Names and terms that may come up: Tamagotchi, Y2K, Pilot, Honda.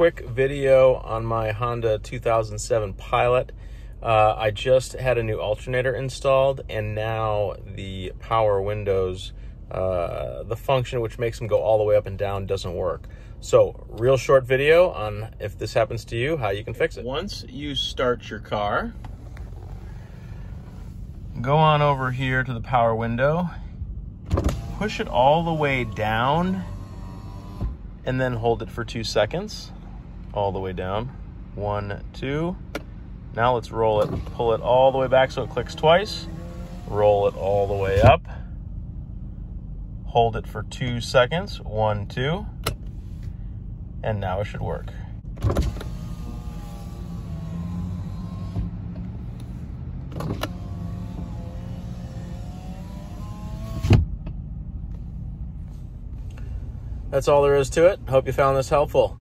quick video on my Honda 2007 Pilot. I just had a new alternator installed, and now the power windows, the function which makes them go all the way up and down, doesn't work. So real short video on, if this happens to you, how you can fix it. Once you start your car, go on over here to the power window, push it all the way down, and then hold it for 2 seconds, all the way down. 1, 2. Now let's roll it, pull it all the way back so it clicks twice, roll it all the way up, hold it for 2 seconds, 1, 2. And now it should work. That's all there is to it. Hope you found this helpful.